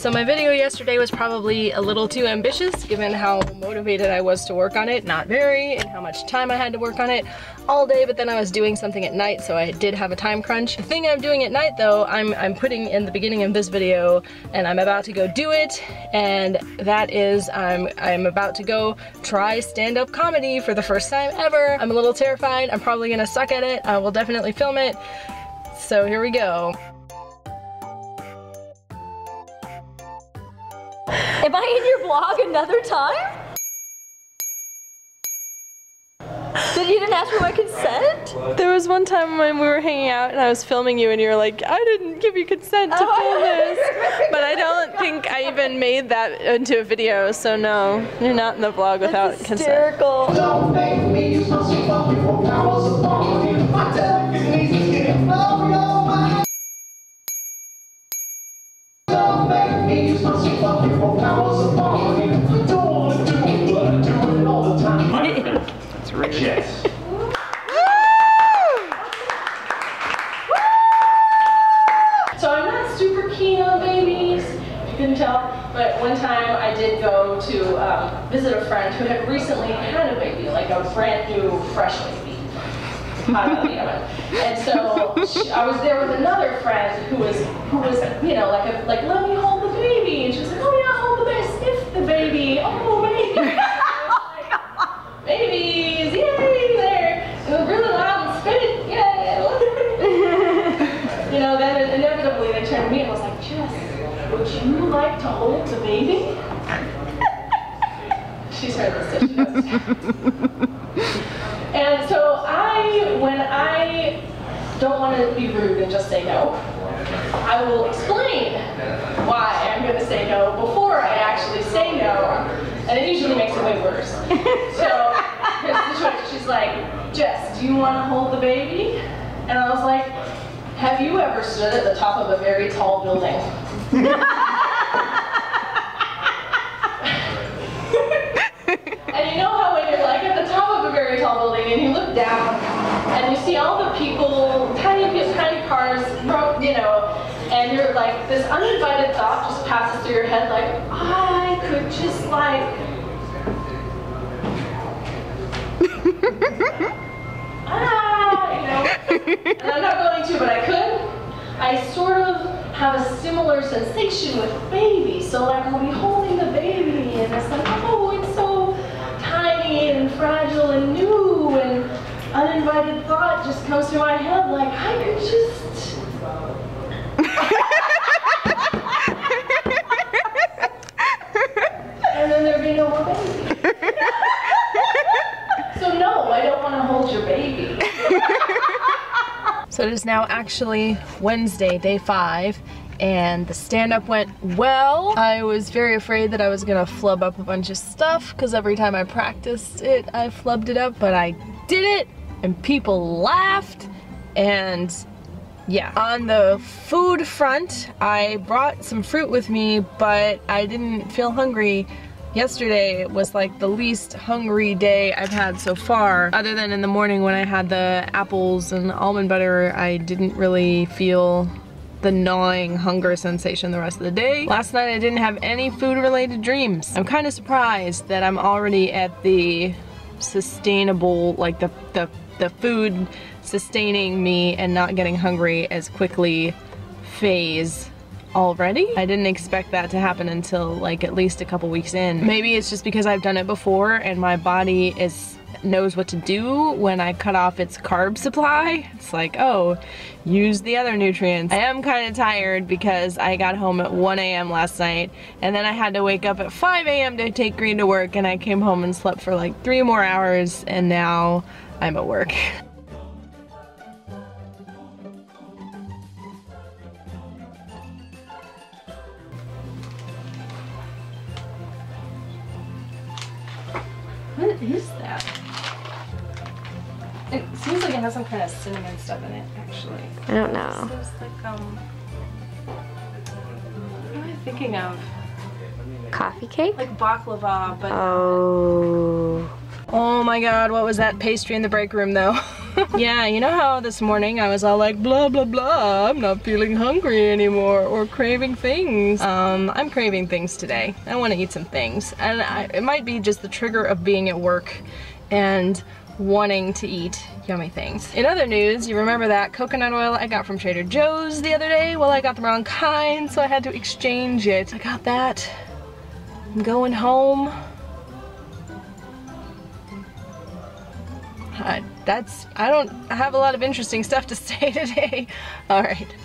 So my video yesterday was probably a little too ambitious given how motivated I was to work on it, not very, and how much time I had to work on it all day, but then I was doing something at night, so I did have a time crunch. The thing I'm doing at night though, I'm putting in the beginning of this video, and I'm about to go do it, and that is I'm about to go try stand-up comedy for the first time ever. I'm a little terrified, I'm probably gonna suck at it, I will definitely film it, so here we go. Am I in your vlog another time? Did you didn't ask for my consent? There was one time when we were hanging out and I was filming you and you were like, I didn't give you consent to film this. But I don't think I even made that into a video, so no. You're not in the vlog without consent. Don't make me use my sweet phone before I was born. My television needs to get a phone, no mind. Don't make me use my sweet phone before I was born. I don't want to do it, but I do it all the time. That's rude. Yes. So I'm not super keen on babies, you can tell, but one time I did go to visit a friend who had recently had a baby, like a brand new, fresh baby. And so I was there with another friend who was you know, like let me hold the baby, and she was like, oh yeah, hold the baby, sniff the baby, oh baby, like, babies, yay, there, it was really loud and spit, yay, you know. Then inevitably they turned to me and was like, Jess, would you like to hold the baby? She's heard this, she knows. And so when I don't want to be rude and just say no, I will explain why I'm going to say no before I actually say no, and it usually makes it way worse. So here's the choice. She's like, Jess, do you want to hold the baby? And I was like, have you ever stood at the top of a very tall building? And you know how when you're like at the top of a very tall building and you look down, and you see all the people, tiny cars, you know, and you're like, this uninvited thought just passes through your head like, I could just like, you know, and I'm not going to, but I could. I sort of have a similar sensation with babies, so like I'll be holding the baby, and it's like, oh, it's so tiny and fragile and new, and uninvited thought just comes to my head like, I could just... and then there'd be no more baby. So no, I don't want to hold your baby. So it is now actually Wednesday, day 5. And the stand-up went well. I was very afraid that I was gonna flub up a bunch of stuff because every time I practiced it, I flubbed it up, but I did it and people laughed. And yeah. On the food front, I brought some fruit with me, but I didn't feel hungry. Yesterday was like the least hungry day I've had so far. Other than in the morning when I had the apples and almond butter, I didn't really feel the gnawing hunger sensation the rest of the day. Last night I didn't have any food-related dreams. I'm kind of surprised that I'm already at the sustainable, like the food sustaining me and not getting hungry as quickly phase already. I didn't expect that to happen until like at least a couple weeks in. Maybe it's just because I've done it before and my body knows what to do when I cut off its carb supply. It's like, oh, use the other nutrients. I am kind of tired because I got home at 1 a.m. last night and then I had to wake up at 5 a.m. to take Green to work, and I came home and slept for like 3 more hours, and now I'm at work. What is that? It seems like it has some kind of cinnamon stuff in it, actually. I don't know. It seems like, what am I thinking of? Coffee cake? Like baklava, but... Oh. Oh my god, what was that pastry in the break room, though? Yeah, you know how this morning I was all like, blah, blah, blah, I'm not feeling hungry anymore or craving things. I'm craving things today. I want to eat some things. And it might be just the trigger of being at work and wanting to eat yummy things. In other news, you remember that coconut oil I got from Trader Joe's the other day? Well, I got the wrong kind, so I had to exchange it. I got that. I'm going home. I don't have a lot of interesting stuff to say today. All right.